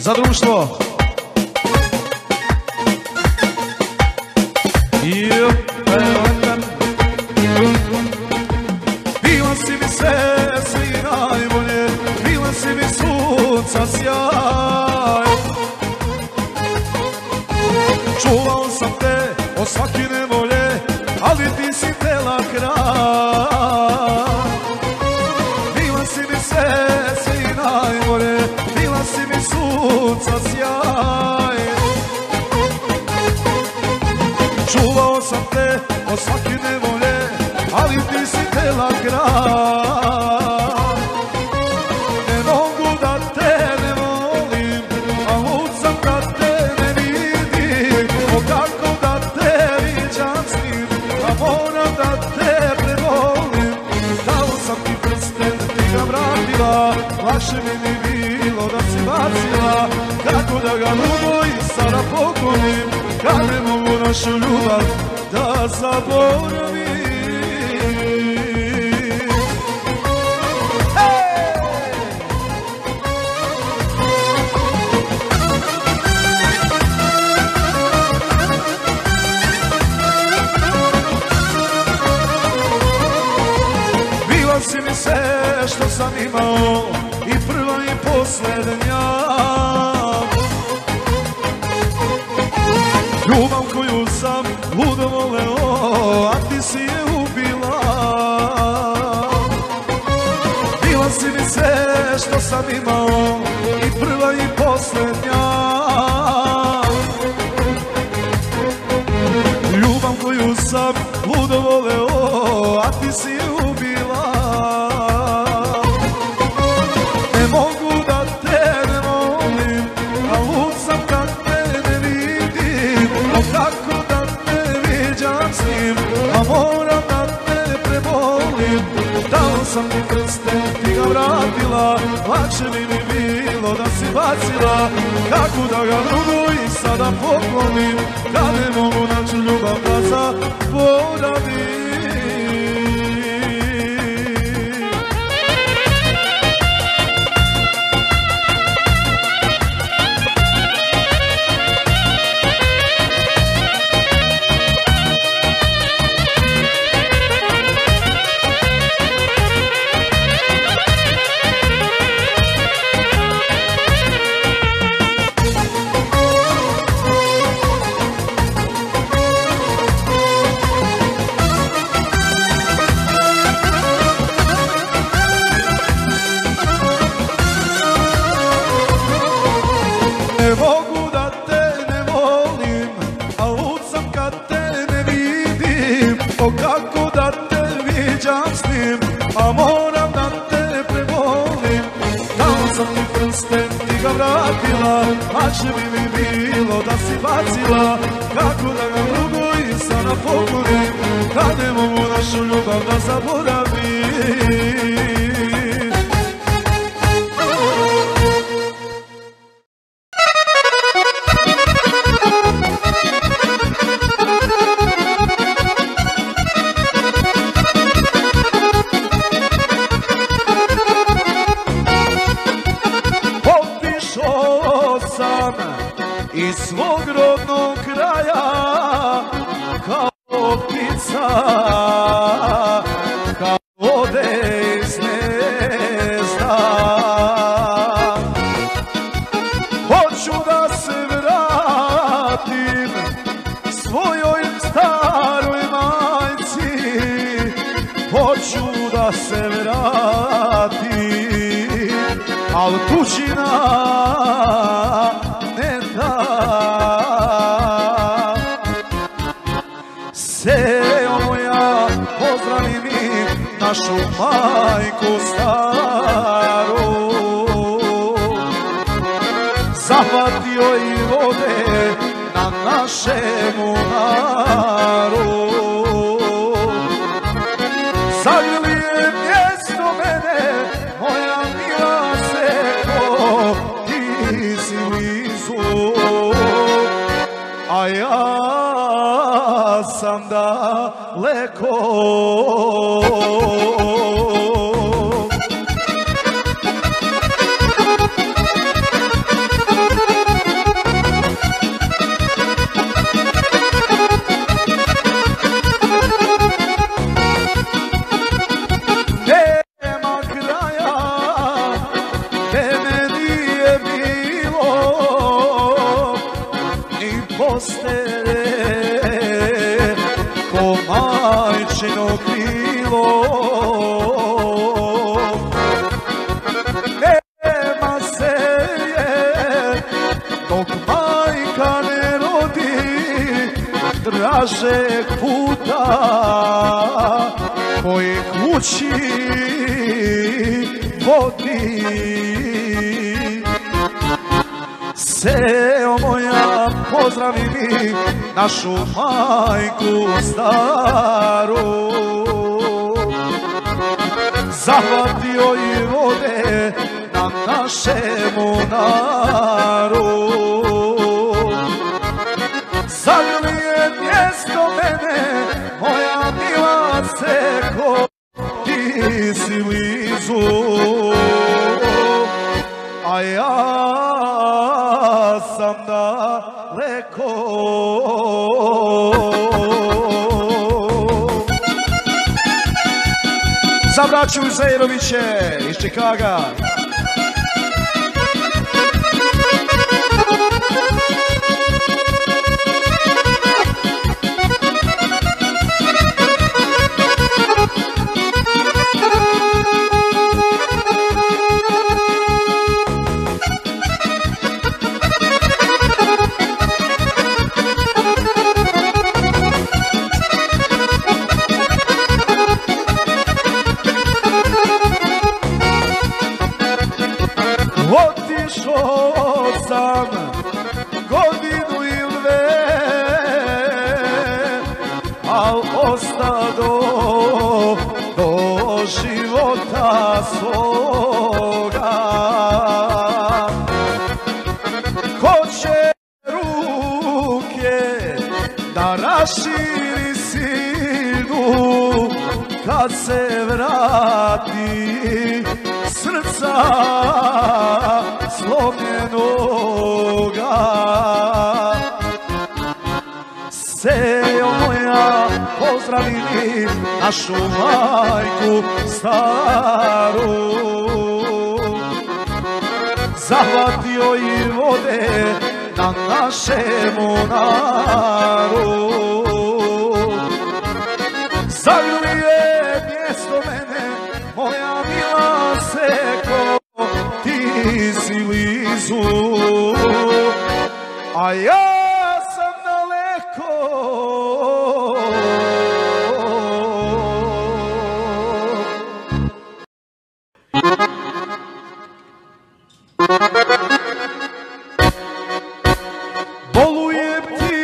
za društvo. Bila si mi sestri najbolje, bila si mi sunca sjaj. Čuvao sam te od svake nevolje, ali ti si tela kraj. Bila si mi sestri najbolje, bila si mi sunca sjaj. Čuvao sam te od svake nevolje, ali ti si tela kraj. Ne mogu da te ne volim, a lud sam da te ne vidim. O kako da te viđam s njim, a moram da te prevolim. Dao sam ti prsten, ti ga vratila, lakše mi ni bilo da si bacila. Kako da ga ljubim, sada pokonim, kad ne mogu našu ljubav da zaboravim. Sve što sam imao, i prva i posljednja ljubav koju sam ludo voleo, a ti si je ubila. Bila si mi sve što sam imao, i prva i posljednja ljubav koju sam ludo voleo, a ti si je ubila. Moram da te prebolim, dao sam ti prsten, ti ga vratila, lakše mi bi bilo da si bacila. Kako da ga drugu i sada poklonim, da ne mogu naći ljubav da zaboravim. Lakše bi mi bilo da si bacila, kako da ga drugo i sada pokonim, da ne mogu našu ljubav da zaboravim. Thank you. bilo. Nema se je dok majka ne rodi dražeg puta koji kući vodi. Seo moja, pozdravi mi našu majku staru. Zahvatio i vode nam našemu naru. Zagli je mjesto mene, moja mila seko, ti si blizu, a ja sam daleko. Za braću Uzeiroviće iz Čikaga. Otišao sam godinu ili dve, al ostado do života svoga. Ko će ruke da raširi sinu kad se vrati srca slomljenoga. Sejo moja, pozdravi mi našu majku staru. Zahvatio i vode na našemu naru. Zagli je mjesto mene, moja mila seko, ti si blizu, a ja sam daleko. Bolujem ti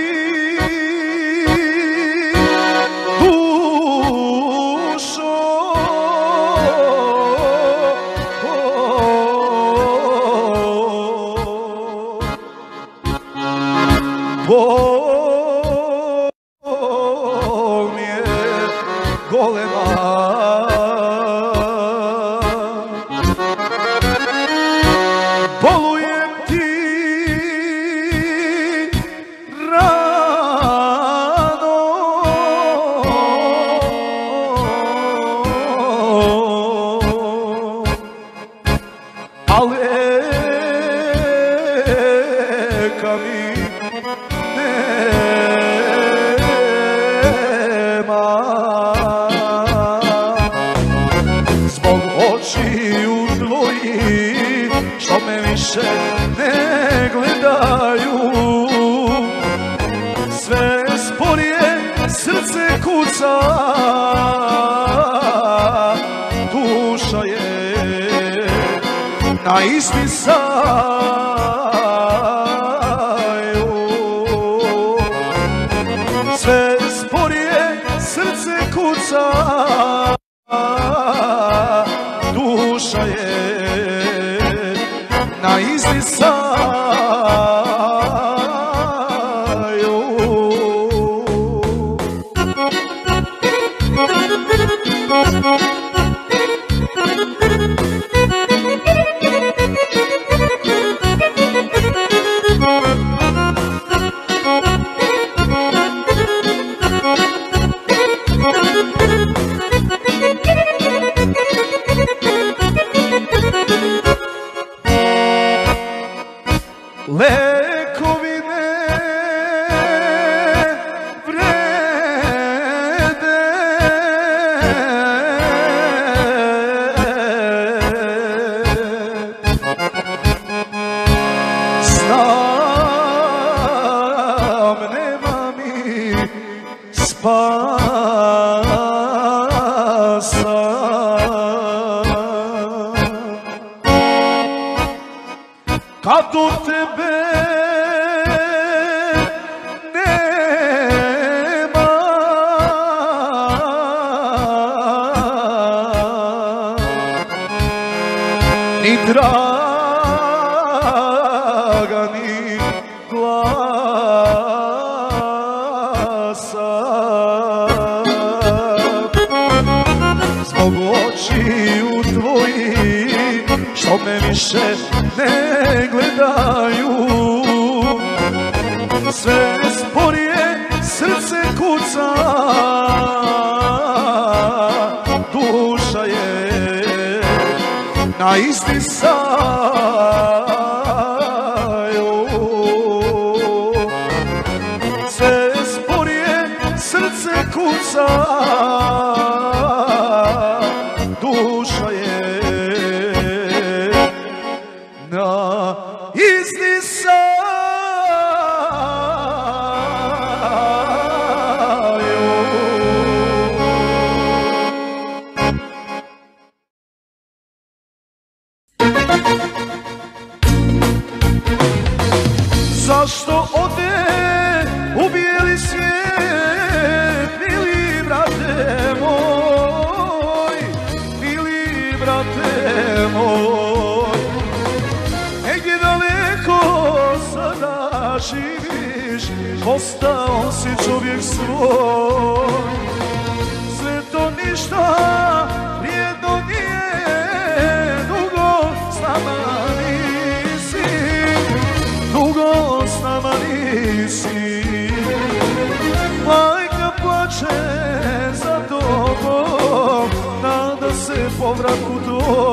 bol mi je golema. Bolujem ti rano, ali neka mi nema zbog očiju tvojih što me više ne gledaju. Sve sporije srce kuca, duša je na istisaju. Sve sporije srce kuca, duša je na izdisaju. Lekovi ne vrede, sam kad u tebe nema, ni draga ni glasa. Zbog očiju tvojih što me više ne gledaju, sve sporije srce kuca, duša je na istisaju. Sve sporije srce kuca, duša je na izdisaju. Zašto ode u bijeli svijet, mili brate moj? Negdje daleko sada živiš, postao si čovjek svoj. Sve to ništa vrijedno nije, dugo s nama nisi, dugo s nama nisi. Majka plače za tobom, nada se povratku tvoj.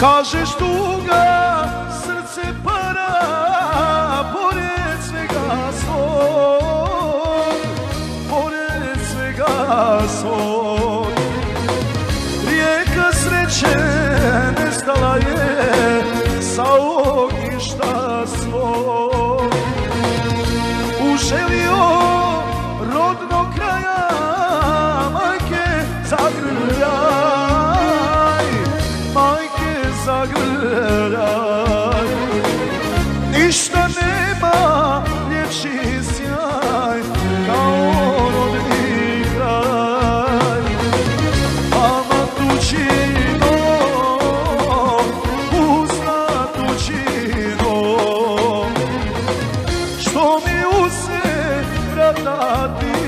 Kažeš tuga, srce para, pored svega svog, pored svega svog. Rijeka sreće nestala je sa ognjišta svog. Uželio rodnog kraja, majke zagrljaj, ništa nema ljepši sjaj kao rodni kraj. Ama tuđino, uzna tuđino, što mi uze vratati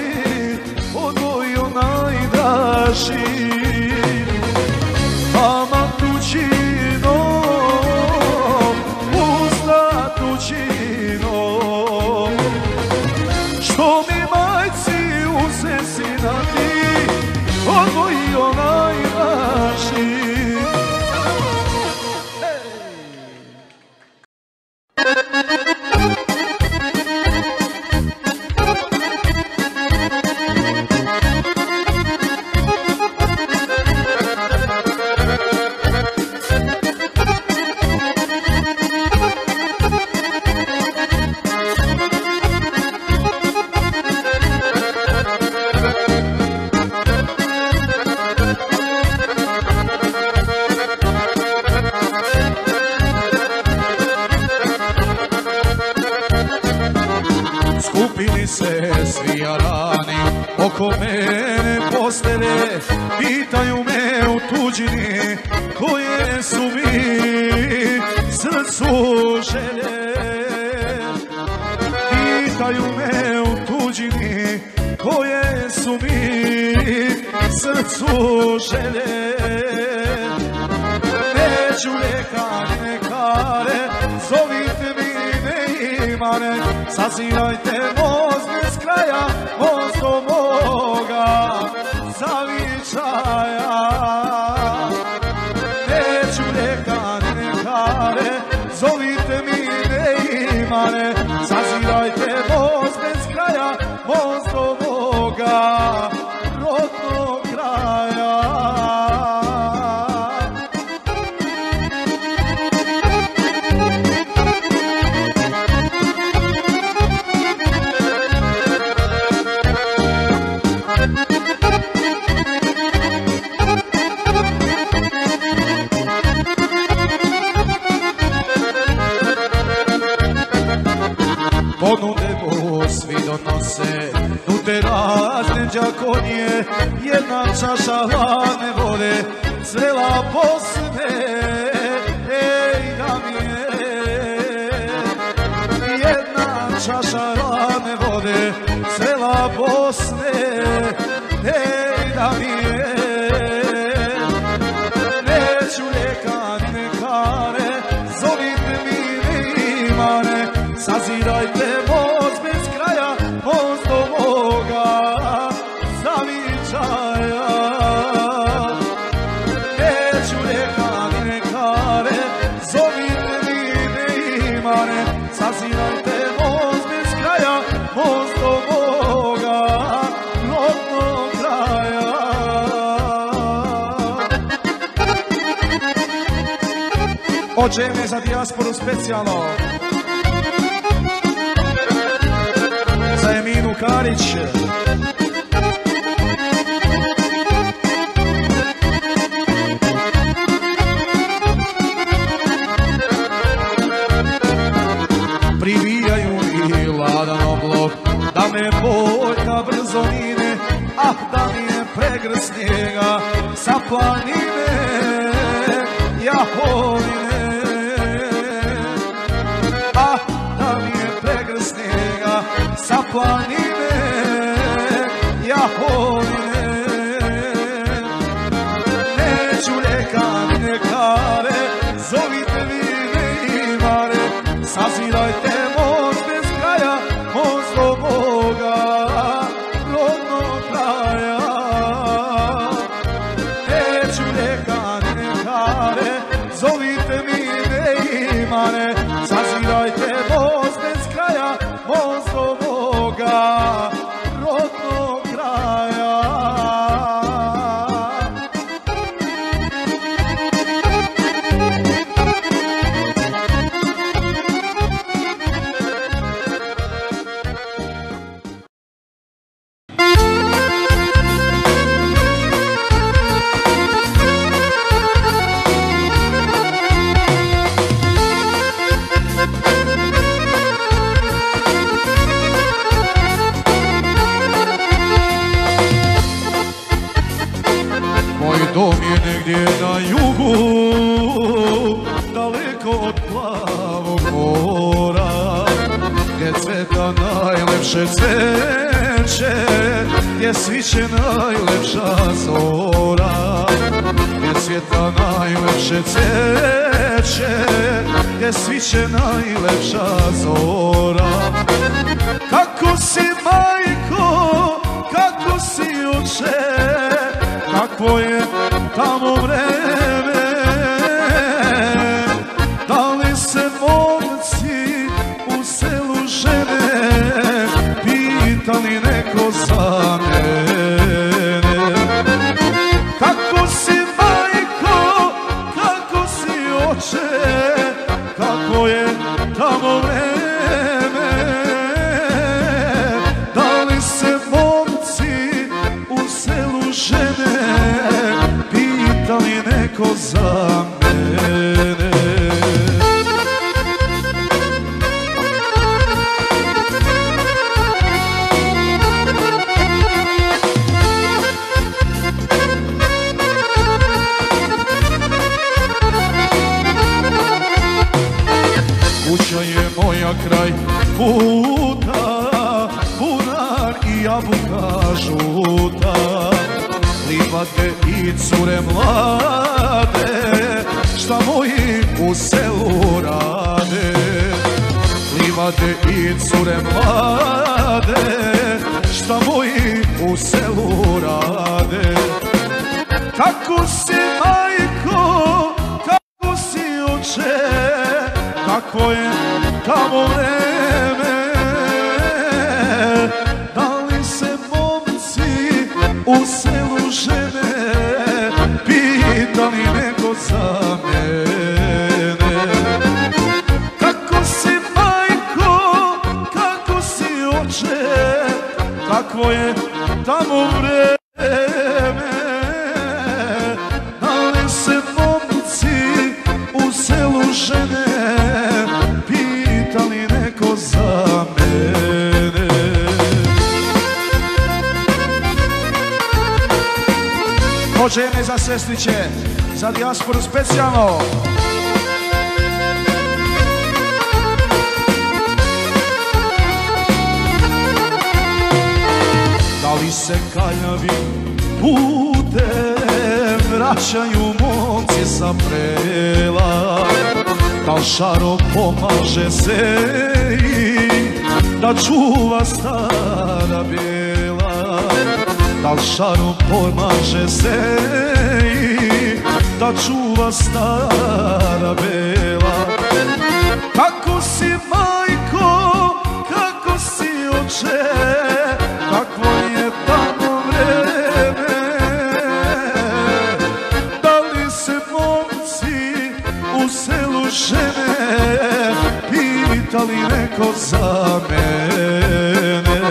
odvojio najdraži. Ama tuđino, što mi majci uze si da ti odvojio najvažniji. Skupili se svi jarani oko mene. ostane, pitaju me u tuđini koje su mi srcu želje. Pitaju me u tuđini koje su mi srcu želje. Neću ljekare, ljekare, zovite mi neimane, sazirajte mozg bez kraja, mozg do moga zavičaja. Neću ljekare, ljekare, zovite mi neimane, sazirajte mozg bez kraja, mozg do moga rodnog kraja. Onu nebo svi donose, nude razne džakonije, jedna čaša hladne vode, zrela posne, ej da mi je. Jedna čaša hladne vode, zrela posne, ej da mi je. Neću ljekare, ljekare, zovite mi neimane, sazirajte voz bez kraja, voz do moga zavičaja. Neću ljekare, ljekare, zovite mi neimane, sazirajte voz bez kraja, voz do moga rodnog kraja. OČM za dijasporu specijalno. Eminu Karić. Privijaju mi ladan oblog, da me boljka brzo mine, ah da mi je pregr snijega sa planine, jahovine. Ah da mi je pregr snijega sa planine, jahovine. Neću ljekare, ljekare, zovite mi neimare, sazirajte voz bez kraja, voz do moga rodnog kraja. Neću ljekare, ljekare, zovite mi neimare, sazirajte voz bez kraja, voz do moga rodnog kraja. puta, bunar i jabuka žuta. Livade i cure mlade, šta moji u selu rade. Livade i cure mlade, šta moji u selu rade. Kako si majko, kako si oče, kako je tamo vreme. Da li se momci u selu žene, pita li neko za mene. Kako si majko, kako si oče, kako je tamo vreme. Žene za sestriće, za dijasporu specijalno. Da li se kaljavim putem vraćaju momci sa prela? Da li šaro pomaže se i da čuva stara bela? Da li šarom pomaže se i da čuva stara bela? Kako si majko, kako si oče, kako je tamo vreme. Da li se momci u selu žene, pita li neko za mene.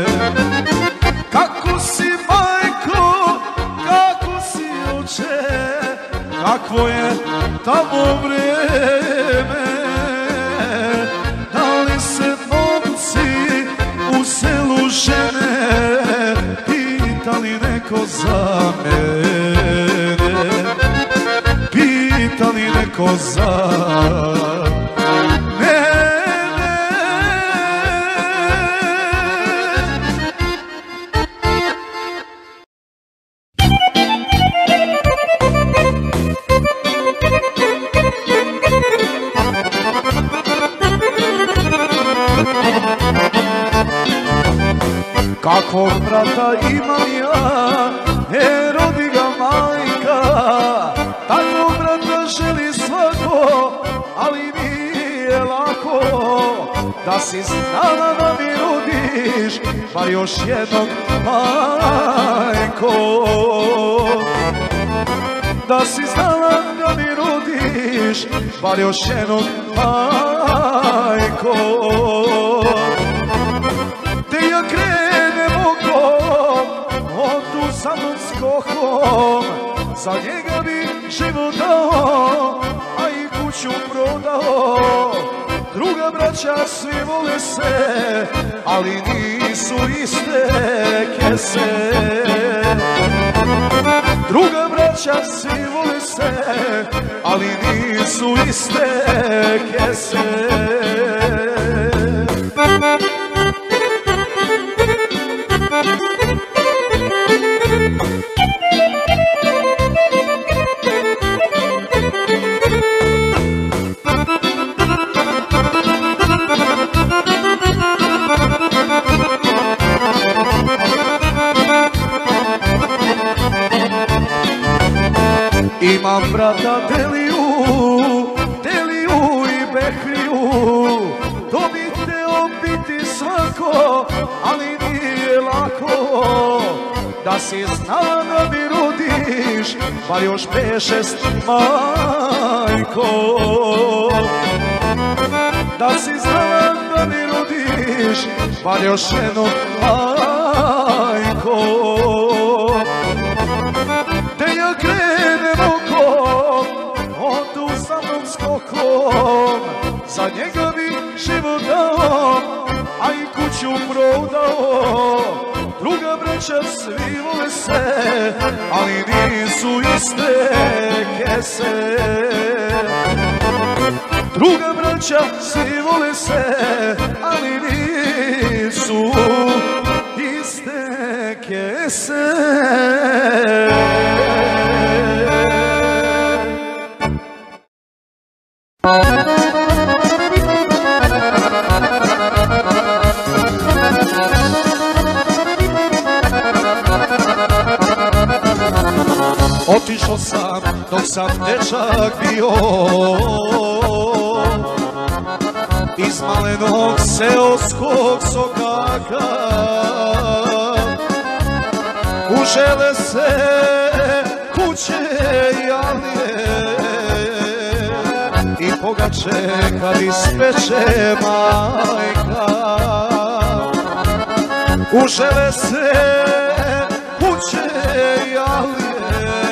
Kako si majko, kako je tamo vreme. Da li se momci u selu žene, pita li neko za mene, pita li neko za mene. Kako brata imam ja, ne rodi ga majka. Tako brata želi svako, ali nije lako. Da si znala da mi rodiš, pa još jednog majko. Da si znala da mi rodiš, pa još jednog majko. Te ja krenem okom, on tu samom skokom, za njega bi život dao, a i kuću prodao. Druga braća svi vole se, ali nisu iste kese. Druga braća svi vole se, ali nisu iste kese. Imam brata Deliju, Deliju i Behriju. To bi hteo biti svako, ali nije lako. Da si znala da mi rodiš, pa još 5-6 majko. Da si znala da mi rodiš, pa još jedno majko. Te ja krenem okom, on tu sa mnom skokom, za njega bi život dao, a i kuću prodao. Druga braća svi vole se, ali nisu iste kese. Druga braća svi vole se, ali nisu iste kese. Otišao sam dok sam dečak bio, iz malenog seoskog sokaka, užele se kuće i alije i pogače kad ispeče majka. Užele se kuće i alije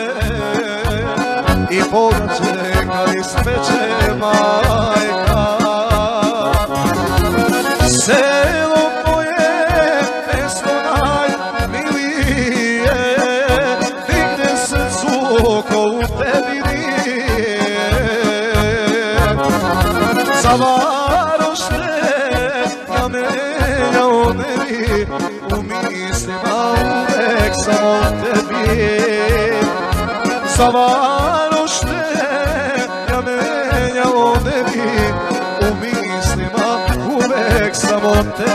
i pogače kad ispeče majka. Selo moje, mesto najmilije, digne srcu ko u tebi nije. Za varoš te ja menjao meni, u mislima uvek samo tebi. Za varoš te ja menjao meni, u mislima uvek samo tebi.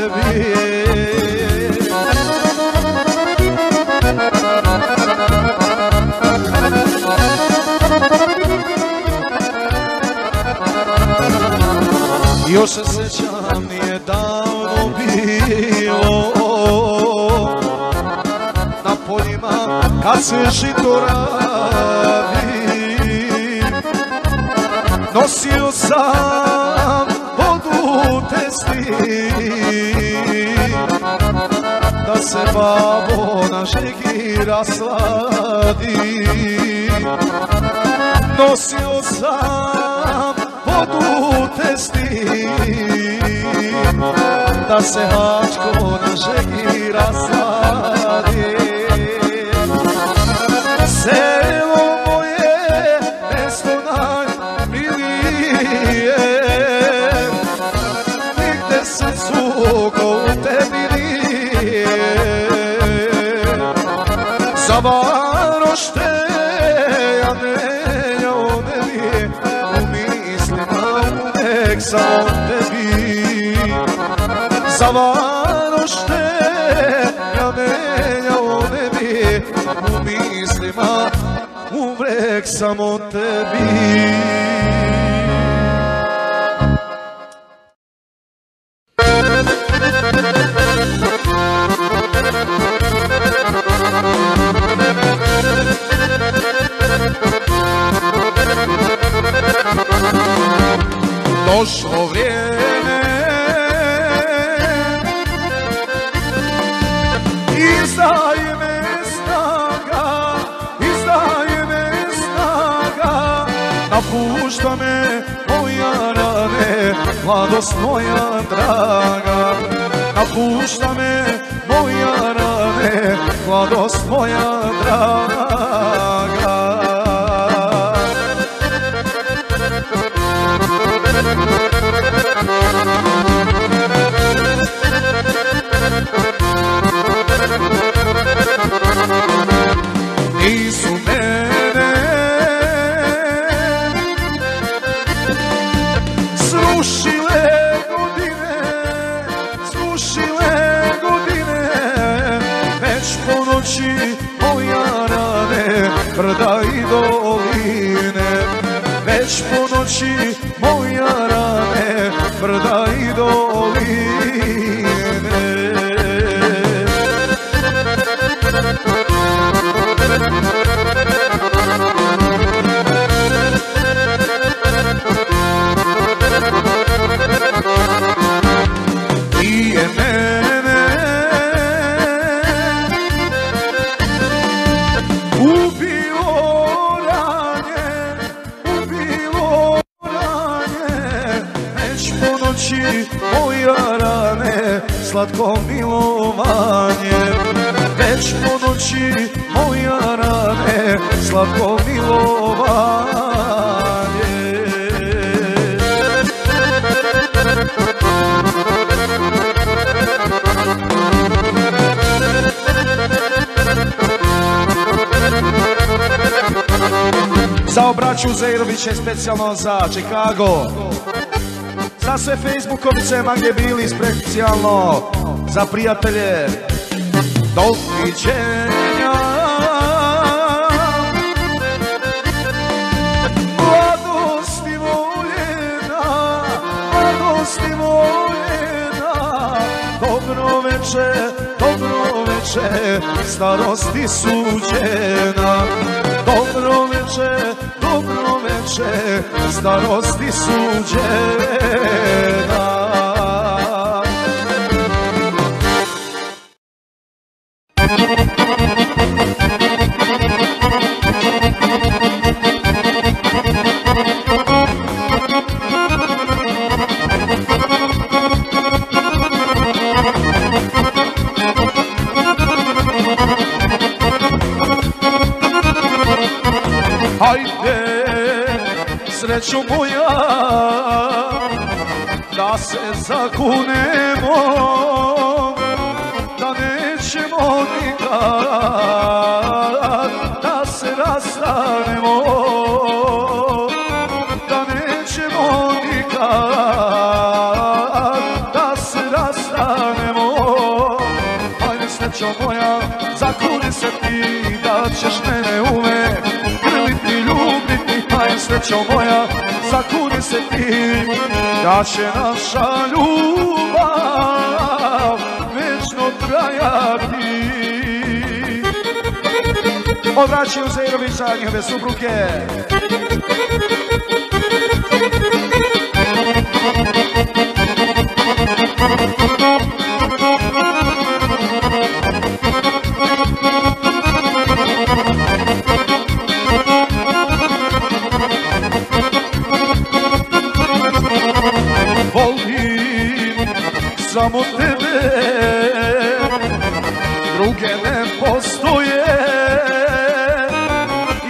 Još se sjećam, nije davno bilo, na poljima kad se žito radi, nosio sam vodu testi da se babo na žegi rasladi. Nosio sam vodu testi da se hačko na žegi rasladi. Selo moje, mesto najmilije, srcu ko u tebi nije. Za varoš te ja menjao meni, u mislima uvek samo tebi. Za varoš te ja menjao meni, u mislima uvek samo tebi. Došlo vrijeme izdaje me snaga, napušta me moja rane, mladost moja draga, napušta me moja rane, mladost moja draga. Nisu mene srušile godine, srušile godine, već po noći moja rane, brda i doline, već po noći moja rane, brda i doline. Nije mene ubilo ranje, već po noći moja rane, slatko milovanje, već po noći moja rane, slatko milovanje. Za obraću Uzeirovića, specijalno za Čikago. Za sve Facebookovice, ma gdje bili, specijalno za prijatelje. Doviđenja. Mladosti voljena, mladosti voljena. Dobro večer, dobro večer, starosti suđena. Dobro večer, starosti suđena. Hajde, srećo moja, da se zakunemo, da nećemo nikad da se rastanemo, da nećemo nikad da se rastanemo. Hajde, srećo moja, zakuni se ti da ćeš mene uvek grliti, ljubiti. Hajde, srećo moja, zakuni se ti da će naša ljubav večno trajati. Obraćaju Uzeirovića i njihove supruge. Samo tebe, druge ne postoje.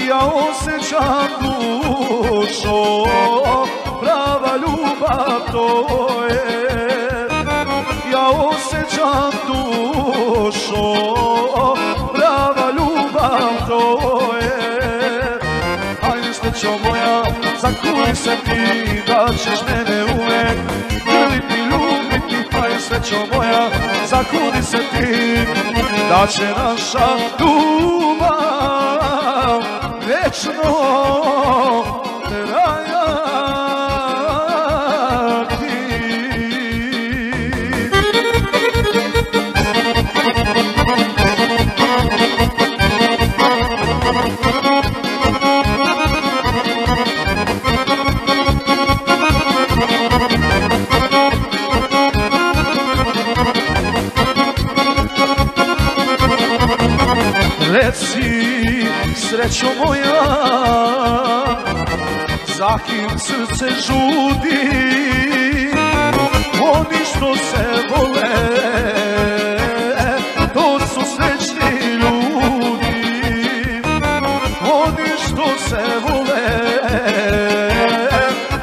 Ja osjećam dušo, prava ljubav to je. Ja osjećam dušo, prava ljubav to je. Hajde, srećo moja, zakuni se ti da ćeš mene uvek grliti, ljubiti. Hajde, srećo moja, zakuni se ti da će naša ljubav večno trajati. Reci, srećo moja, za kim srce žudi, oni što se vole, to su srećni ljudi. Oni što se vole,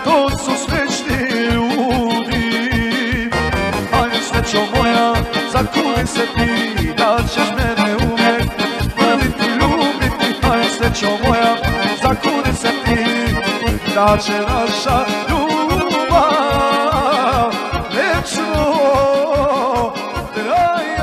to su srećni ljudi. Hajde, srećo moja, zakuni se ti da ćeš mene uvek grliti, ljubiti. Hajde, srećo moja, zakuni se ti da će naša ljubav večno trajati.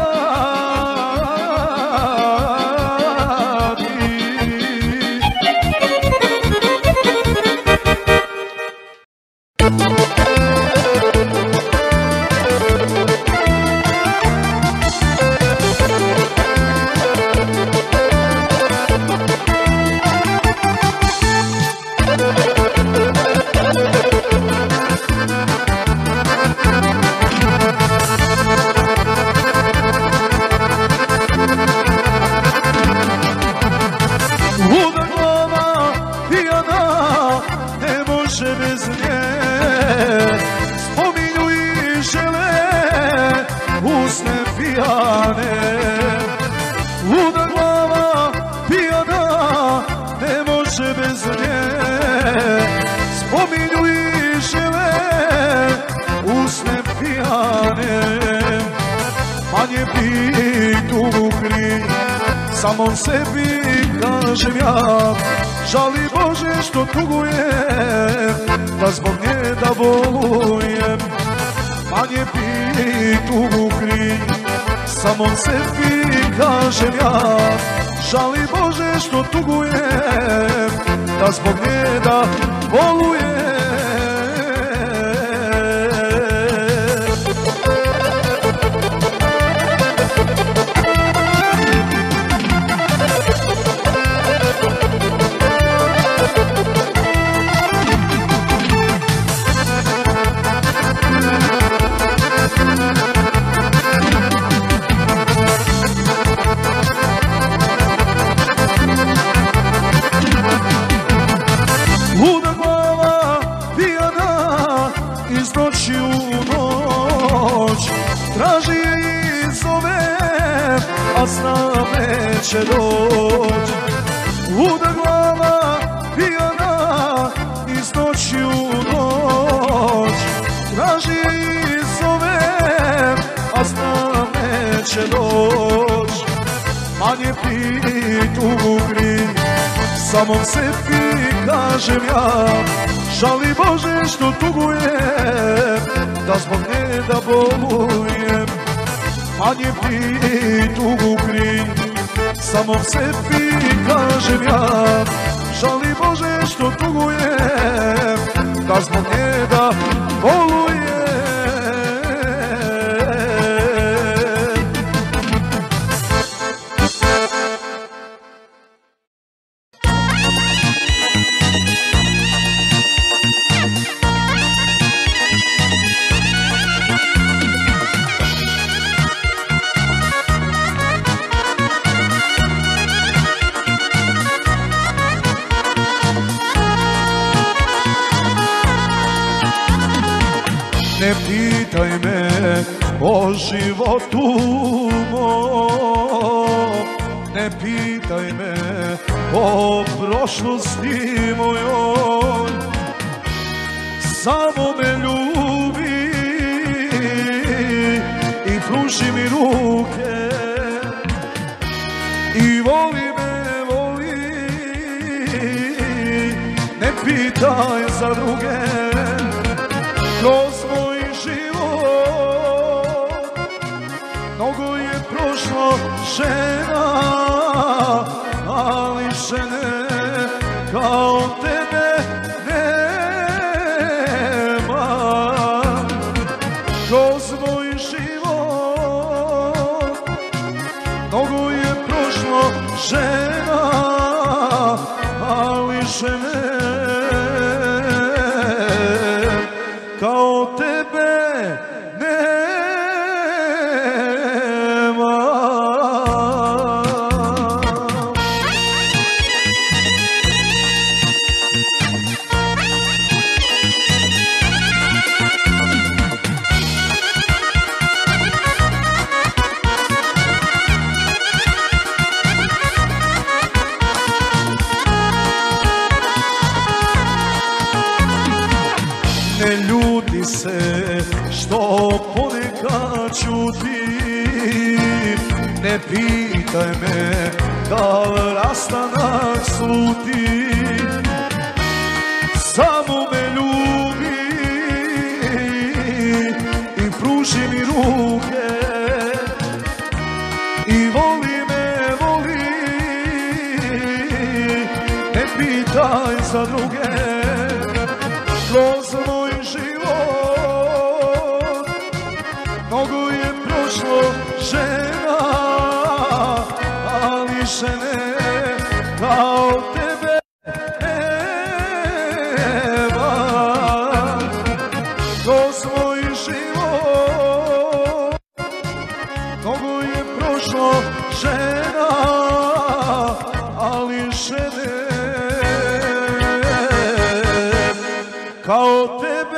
Luda glava pijana ne može bez nje, spominju i žele usne pijane. Manje pitu u kri, samom sebi kažem ja, Žali Bože što tugujem, da zbog nje da volujem. Manje pije tugu krij, samo sebi kažem ja. Žali Bože što tugujem, da zbog nje da volujem. Luda glava pijana iz noći u noć, traži i zove, a znam neće doć. Manje pij tugu krij, samom sebi kažem ja. Žali Bože što tugujem, da zbog nje da bolujem. Manje pij tugu krij, samo sebi kažem ja. Žali Bože što tugujem, da zbog nje da volujem. Ne pitaj me o životu moj, ne pitaj me o prošlosti mojoj. Samo me ljubi i pruži mi ruke i voli me, voli. Ne pitaj za druge. Žena, ali žene kao tebe nema. Kroz moj život mnogo je prošlo žena, ali žene kao tebe nema. Ne pitaj me da li rastanak sluti, samo me ljubi i pruži mi ruke i voli me, voli. Ne pitaj za druge, kroz moj život mnogo je prošlo žena, žene kao tebe nema. Kroz moj život mnogo je prošlo žena, ali žene kao tebe nema.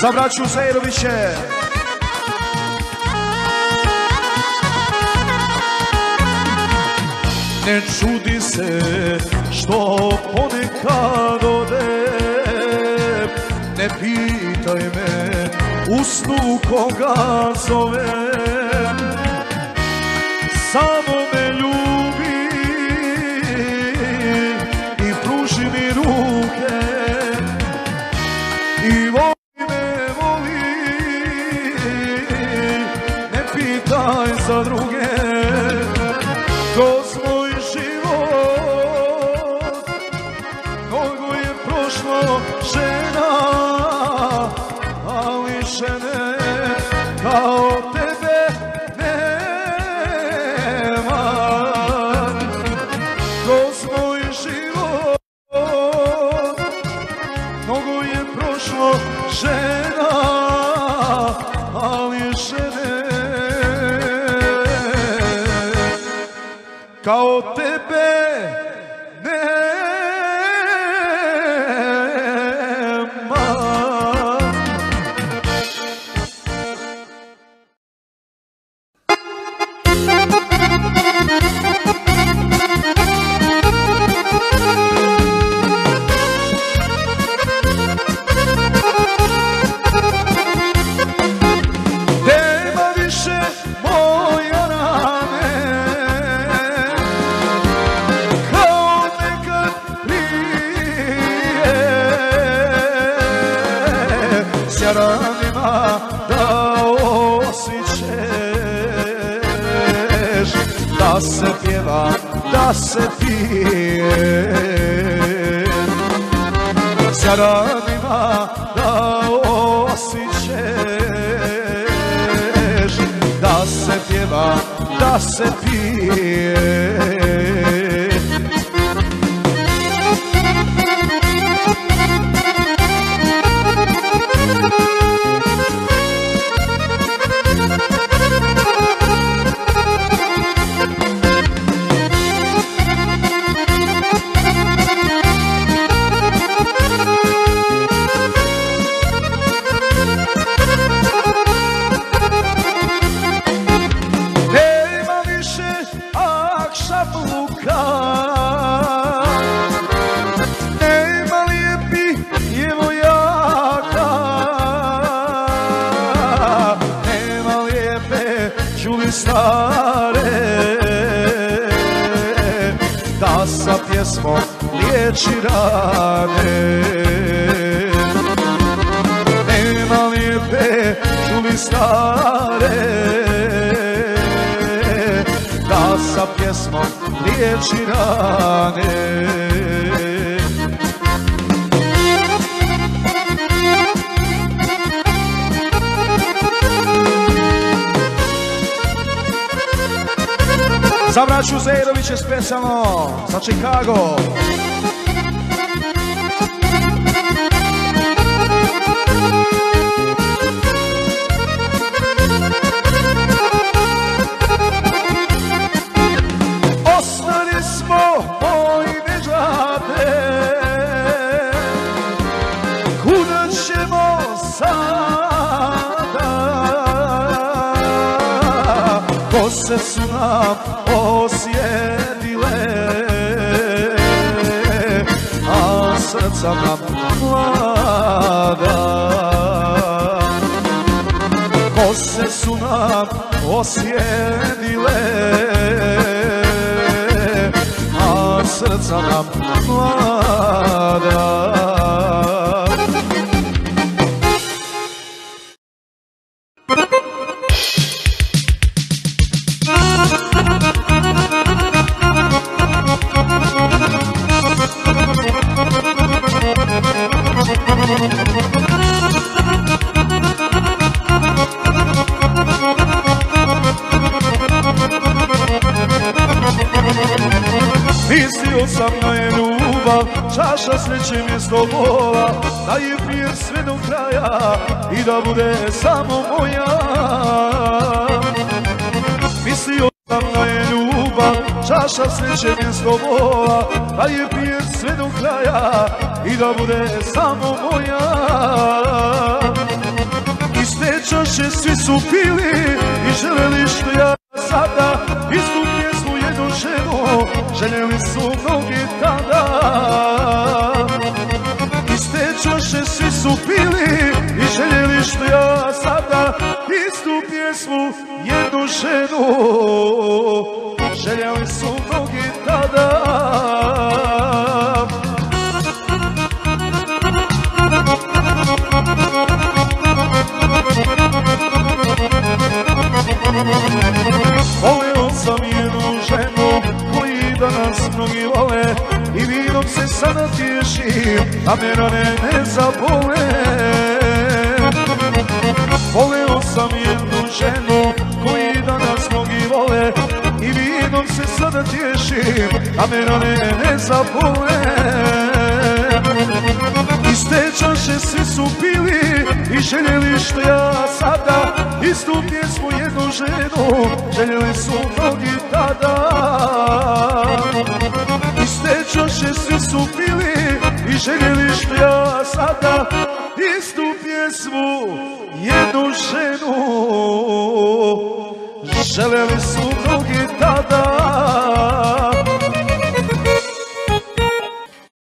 Za braću Uzeiroviće. Ne čudi se što ponekad odem, ne pitaj me u snu koga zovem. Samo me ljubi i pruži mi ruke i voli me, voli, ne pitaj za druge. Kroz moj život mnogo je prošlo žena, ali žene kao tebe nema. Kroz moj život mnogo je prošlo žena, ali žene kao tebe nema. Nema više moja rane, ranima da osjećeš, da se pjeva, da se pije. Sa ranima da osjećeš, da se pjeva, da se pije. Da sa pjesmom liječi rane, nema lijepe čuli stare, da sa pjesmom liječi rane. Za braću Uzeirović je specijalno za Čikago. Ostali smo bojne džabe, kuda ćemo sada? Kose su nam osjedile, a srca nam vlada. Kose su nam osjedile, a srca nam vlada. Mislio sam da je ljubav čaša sreće mjesto bola, da je pijem sve do kraja i da bude samo moja. Mislio sam da je ljubav čaša sreće mjesto bola, da je pijem sve do kraja i da bude samo moja. Iz te čaše svi su pili i želeli što ja sada, iz tu pjesmu jednu ženu, željeli su mnogi tada. Iz te čaše svi su pili i željeli što ja sada. Istu pjesmu, jednu ženu, željeli su mnogi tada. Voleo sam jednu ženu koji danas mnogi vole i vinom se sada tješim, a me rane ne zabole. Voleo sam jednu ženu koji danas mnogi vole i vinom se sada tješim, a me rane ne zabole. Iz te čaše svi su pili i željeli što ja sada. Istu pjesmu, jednu ženu, željeli su mnogi tada. Iz te čaše svi su pili i željeli što ja sada. Istu pjesmu, jednu ženu, željeli su mnogi tada.